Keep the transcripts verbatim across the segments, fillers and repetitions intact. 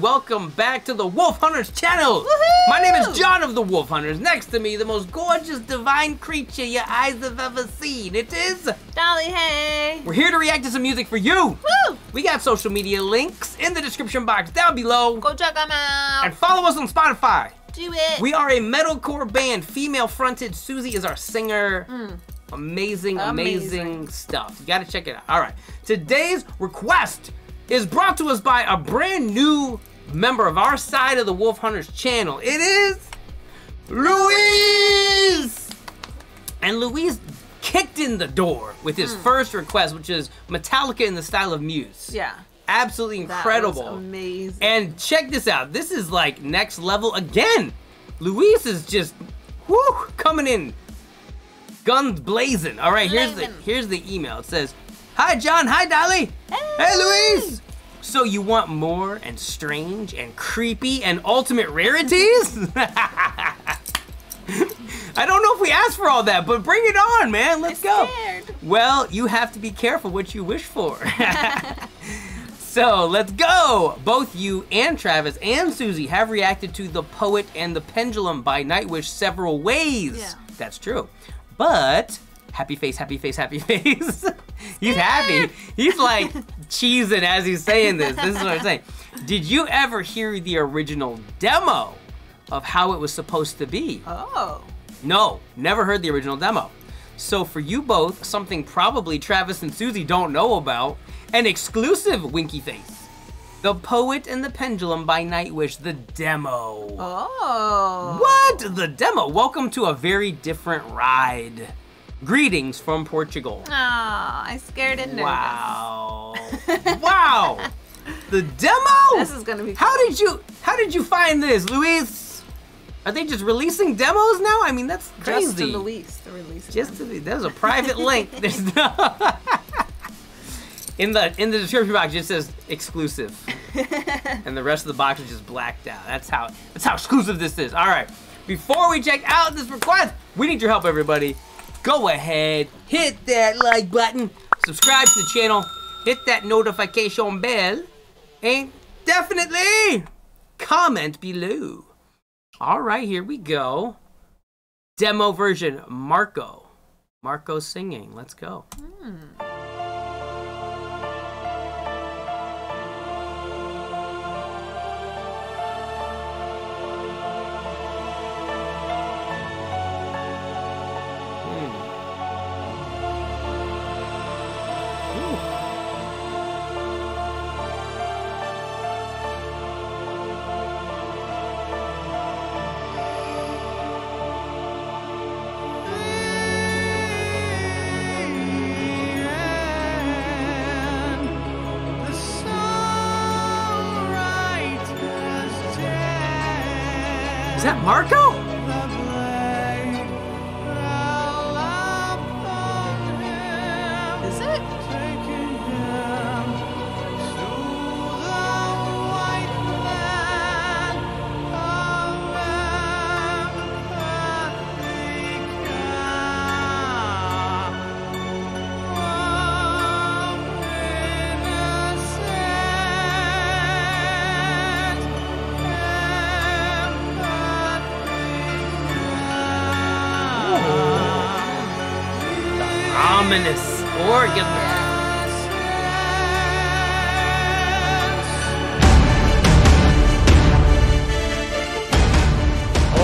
and welcome back to the Wolf Hunters channel. Woohoo! My name is John of the Wolf Hunters. Next to me, the most gorgeous divine creature your eyes have ever seen. It is Dolly Hay. We're here to react to some music for you. Woo! We got social media links in the description box down below. Go check them out. And follow us on Spotify. Do it. We are a metalcore band, female fronted. Susie is our singer. Mm. Amazing, amazing, amazing stuff. You gotta check it out. All right, today's request is brought to us by a brand new member of our side of the Wolf Hunters channel. It is Luis! And Luis kicked in the door with his mm. first request, which is Metallica in the style of Muse. Yeah. Absolutely incredible. That was amazing. And check this out. This is like next level again. Luis is just, whoo, coming in. Guns blazing. All right, blazing. here's the here's the email. It says, "Hi John, hi Dolly. Hey. hey Luis! So you want more and strange and creepy and ultimate rarities?" I don't know if we asked for all that, but bring it on, man, let's I'm go. Scared. Well, you have to be careful what you wish for. So let's go. Both you and Travis and Susie have reacted to The Poet and the Pendulum by Nightwish several ways. Yeah. That's true, but happy face, happy face, happy face. He's happy. He's like cheesing as he's saying this. This is what I'm saying. Did you ever hear the original demo of how it was supposed to be? Oh. No, never heard the original demo. So for you both, something probably Travis and Susie don't know about, an exclusive winky face. The Poet and the Pendulum by Nightwish, the demo. Oh. What? The demo. Welcome to a very different ride. Greetings from Portugal. Oh, I scared and nervous. Wow. Wow. The demo? This is gonna be cool. How did you how did you find this, Luis? Are they just releasing demos now? I mean, that's crazy. Just to release the release. Just to be, there's a private link. There's no In the in the description box it just says exclusive. And the rest of the box is just blacked out. That's how that's how exclusive this is. Alright. Before we check out this request, we need your help, everybody. Go ahead, hit that like button, subscribe to the channel, hit that notification bell, and definitely comment below. All right, here we go. Demo version, Marco. Marco singing, let's go. Hmm. Is that Marco? Is it? Ominous organ. Oh.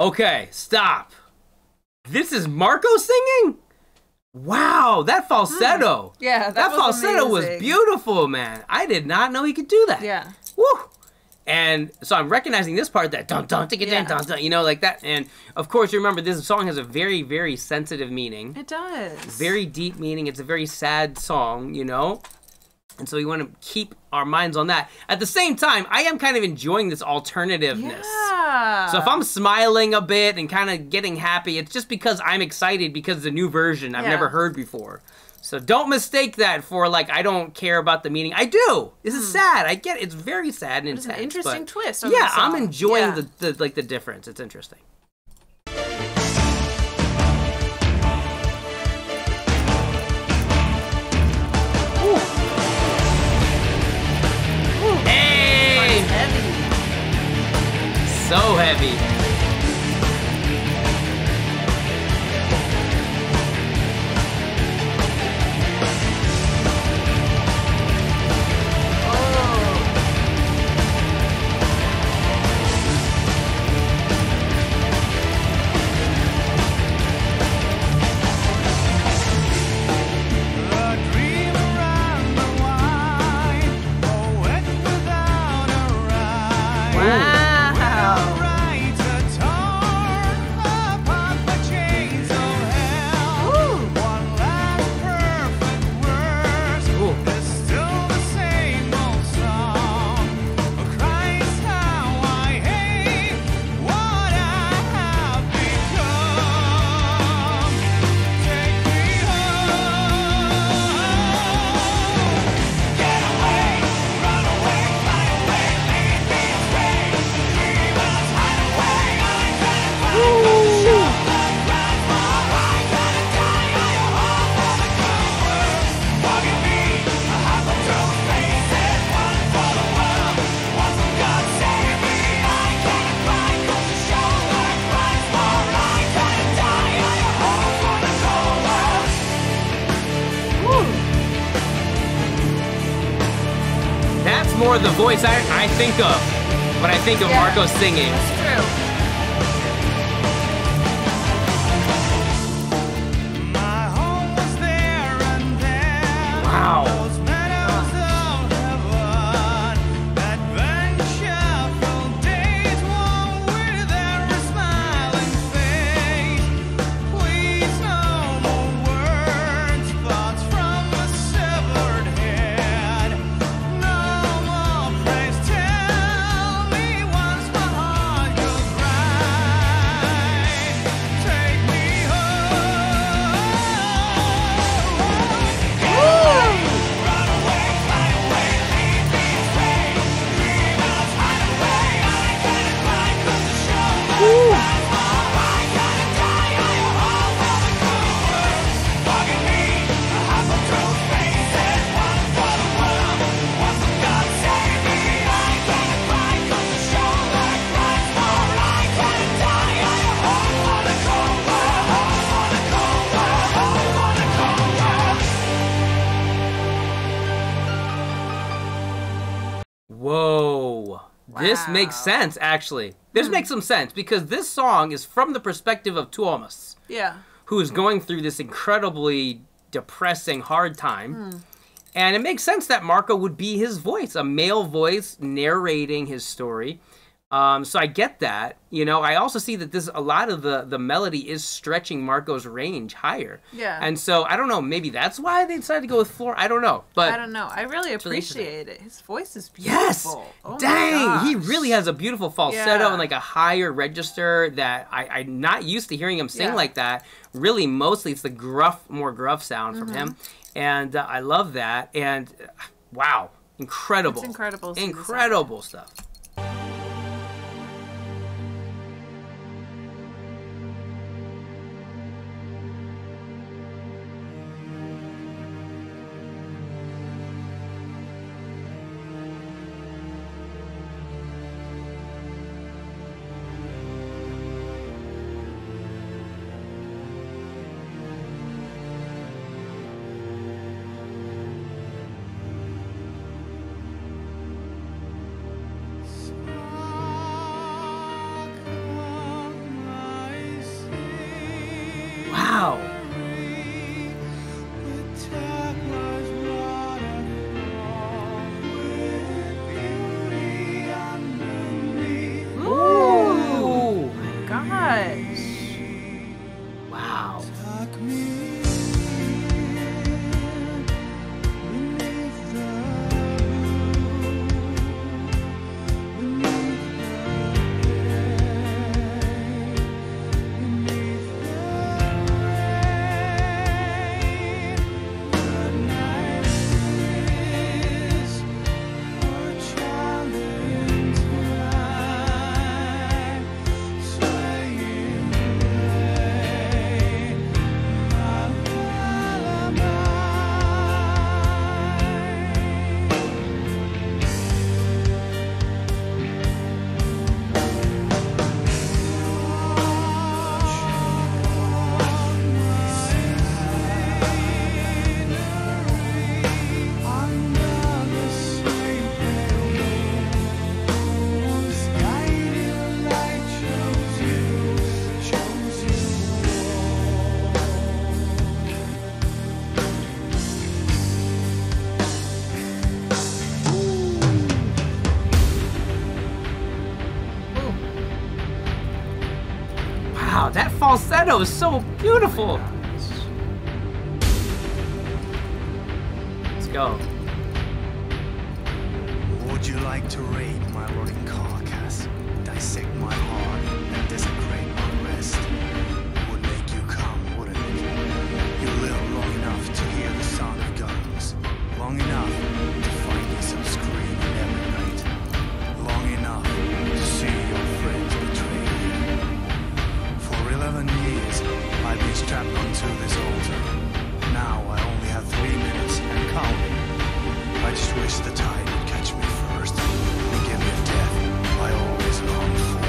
Okay, stop. This is Marco singing? Wow, that falsetto. Hmm. Yeah, that, that was falsetto amazing. was beautiful, man. I did not know he could do that. Yeah. Woo. And so I'm recognizing this part, that dun dun ticka dun dun dun, you know, like that. And of course, you remember this song has a very, very sensitive meaning. It does. Very deep meaning. It's a very sad song, you know. And so we want to keep our minds on that. At the same time, I am kind of enjoying this alternativeness. Yeah. So if I'm smiling a bit and kind of getting happy, it's just because I'm excited because it's a new version I've yeah. never heard before. So don't mistake that for like, I don't care about the meaning. I do. This is mm. sad. I get it. It's very sad and intense. It's an interesting twist. On yeah, I'm enjoying yeah. the, the like the difference. It's interesting. Ooh. heavy. More the voice I, I think of when I think of yeah, Marco singing. That's true. My home was there and there. Wow. Those meadows of heaven. Adventureful days won with every smiling face. Please no more words, thoughts from a severed head. No. Whoa, wow. This makes sense, actually. This mm. makes some sense, because this song is from the perspective of Tuomas. Yeah. Who is going through this incredibly depressing, hard time. Mm. And it makes sense that Marco would be his voice, a male voice narrating his story. Um, so I get that. You know, I also see that this a lot of the, the melody is stretching Marco's range higher. Yeah. And so, I don't know, maybe that's why they decided to go with floor. I don't know. But I don't know. I really appreciate it. His voice is beautiful. Yes! Oh dang! He really has a beautiful falsetto yeah. and like a higher register that I, I'm not used to hearing him sing yeah. like that. Really, mostly it's the gruff, more gruff sound from mm-hmm. him. And uh, I love that. And uh, wow. Incredible. It's incredible. Incredible stuff. falsetto is so beautiful. Let's go. Would you like to raid my rotting carcass, dissect my heart, and desecrate my rest? Would make you come, wouldn't it? You live long enough to hear the sound of guns, long enough to find yourself screaming every night, long enough to see your friends betray you. For eleven years, I've been strapped onto this altar. Now I only have three minutes and counting. I just wish the tide would catch me first and give me a death I always longed for.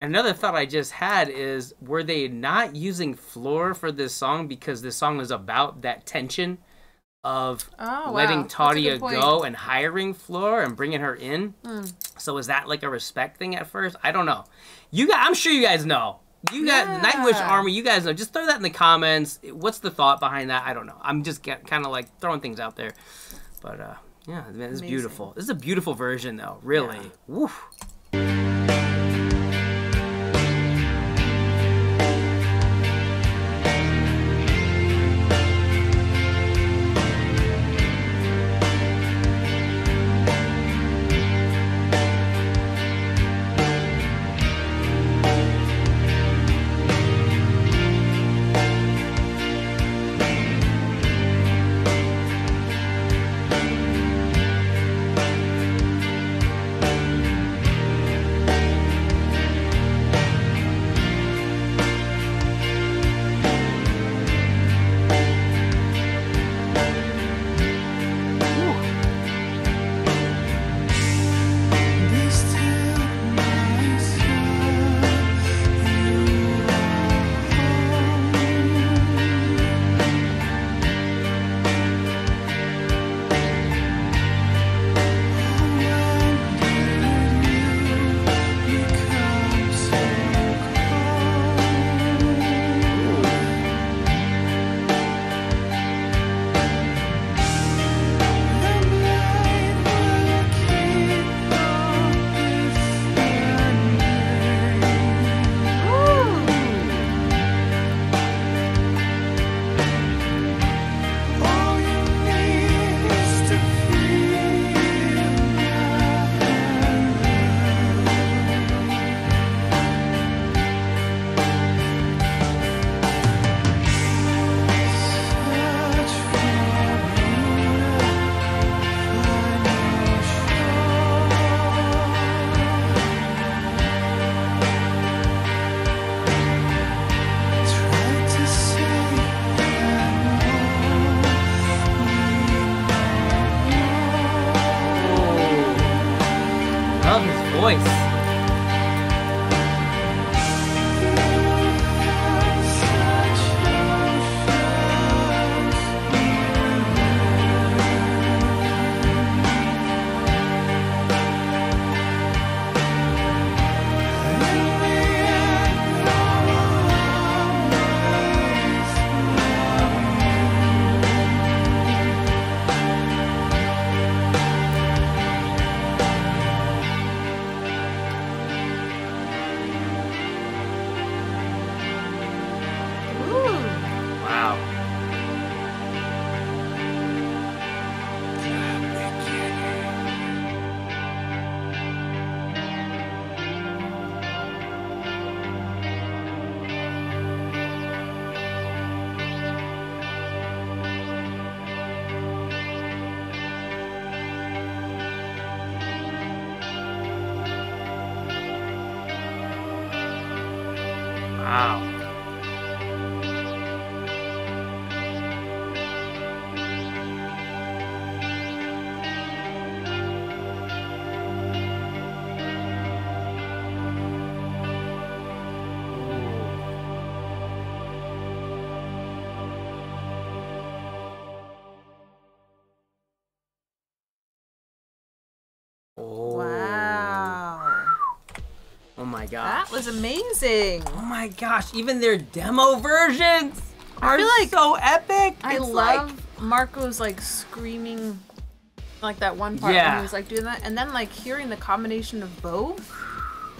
Another thought I just had is, were they not using floor for this song because this song is about that tension of oh, letting wow. Taudia go and hiring floor and bringing her in? Mm. So is that like a respect thing at first? I don't know. You got, I'm sure you guys know. You got yeah. Nightwish Army, you guys know. Just throw that in the comments. What's the thought behind that? I don't know. I'm just kind of like throwing things out there. But uh, yeah, man, this is Amazing. beautiful. This is a beautiful version though, really. Yeah. Woof. Wow. Gosh. That was amazing. Oh my gosh, even their demo versions are I feel like so epic. I it's love like... Marco's like screaming, like that one part yeah. when he was like doing that, and then like hearing the combination of both.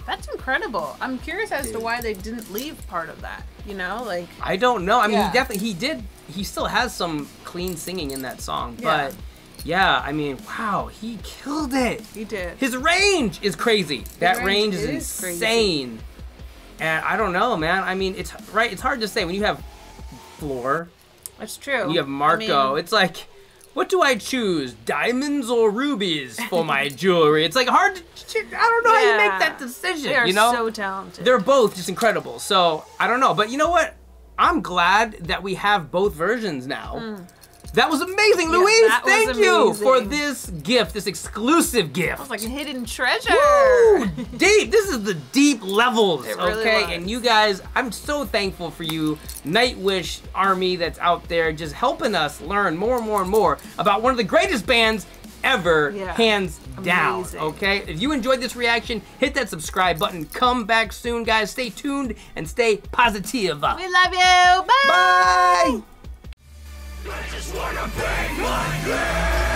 That's incredible. I'm curious as Dude. to why they didn't leave part of that, you know? Like I don't know. I mean, yeah. he definitely, he did, he still has some clean singing in that song, yeah. but yeah, I mean, wow, he killed it. He did. His range is crazy. His that range, range is, is insane. Crazy. And I don't know, man. I mean, it's right. It's hard to say when you have Floor. That's true. You have Marco. I mean, it's like, what do I choose? Diamonds or rubies for my jewelry? It's like hard to, I don't know yeah. how you make that decision. They are you know? so talented. They're both just incredible. So I don't know. But you know what? I'm glad that we have both versions now. Mm. That was amazing, Luis! Yeah, Thank amazing. you for this gift, this exclusive gift. That was like a hidden treasure. Woo! Deep, this is the deep levels, it really okay? Was. And you guys, I'm so thankful for you, Nightwish Army that's out there just helping us learn more and more and more about one of the greatest bands ever, yeah. hands down, amazing. okay? If you enjoyed this reaction, hit that subscribe button. Come back soon, guys. Stay tuned and stay positive. We love you, bye! Bye! I just wanna bang my head!